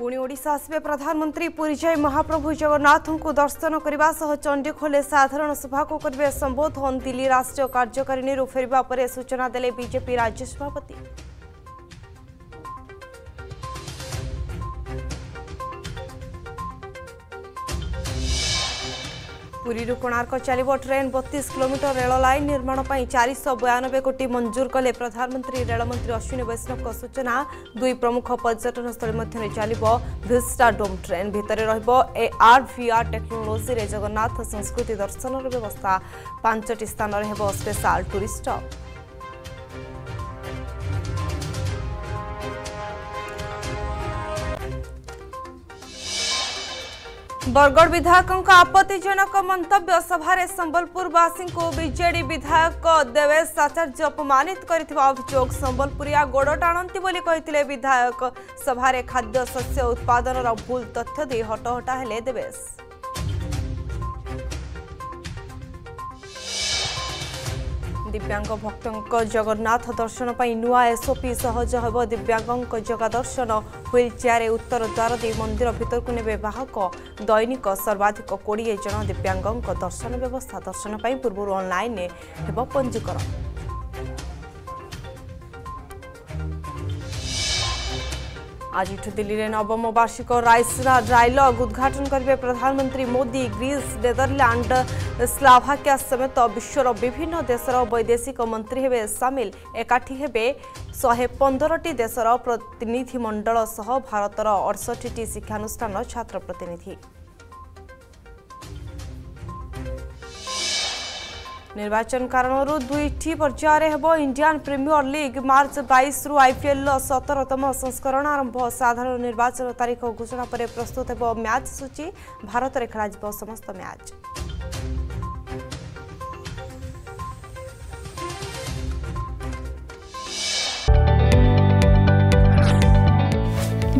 पुणी ओडिशा आसबे प्रधानमंत्री पुरी जाए महाप्रभु जगन्नाथ को दर्शन करने चंडी खोले साधारण सभा को करेंगे संबोधन। दिल्ली राष्ट्रीय कार्यकारिणी फेरवा पर सूचना देले बीजेपी राज्य सभापति। पुरी कोणार्क चलिबो ट्रेन 32 किलोमीटर रेल लाइन निर्माण पर 492 कोटी मंजूर कले प्रधानमंत्री। रेलमंत्री अश्विनी वैष्णव को सूचना। दुई प्रमुख पर्यटन स्थल मध्य चलिबो विस्टाडोम ट्रेन। भितर रहिबो AR VR टेक्नोलोजी जगन्नाथ संस्कृति दर्शन व्यवस्था। 5टी स्थान हेबो स्पेशल टूरिस्ट स्टॉप। बरगढ़ विधायकों आपत्तिजनक मंतव्य सभारे संबलपुरवासी को बीजेडी विधायक देवेश आचार्य अपमानित करथिबा अभियोग। संबलपुरिया गोड़ टाणंती बोली कहिथिले विधायक। सभारे खाद्य शस्य उत्पादन भूल तथ्य दे हटहटा हेले देवेश। दिव्यांग भक्तों जगन्नाथ दर्शन पर नुआ एसओपी सहज हो। दिव्यांग जगा दर्शन व्हील चेयर उत्तर द्वार दे मंदिर भितर को ने बाहक। दैनिक सर्वाधिक 20 जन दिव्यांगों दर्शन व्यवस्था। दर्शन पूर्व ऑनलाइन होब पंजीकरण। आज दिल्ली में नवम वार्षिक रायसिना डायलॉग उद्घाटन करेंगे प्रधानमंत्री मोदी। ग्रीस नेदरलैंड स्लोवाकिया समेत विश्वर विभिन्न देशर वैदेशिक मंत्री हेबे सामिल। एकाठी हेबे 115टी देशर प्रतिनिधिमंडल सह भारतर 68टी शिक्षानुष्ठान छात्र प्रतिनिधि। निर्वाचन कारणरू दुईटी पर्यायर हेबो इंडियन प्रीमियर लीग। मार्च 22 रु IPL 17तम संस्करण आरंभ। साधारण निर्वाचन तारीख घोषणा पर प्रस्तुत हेबो मैच सूची। भारत रे खेलाजिबो समस्त मैच।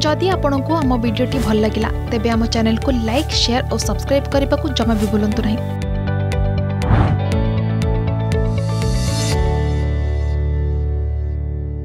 जदि आपंक आम भिडी भल लगा तेब आम चैनल को लाइक शेयर और सब्सक्राइब करने को जमा भी भूलु ना।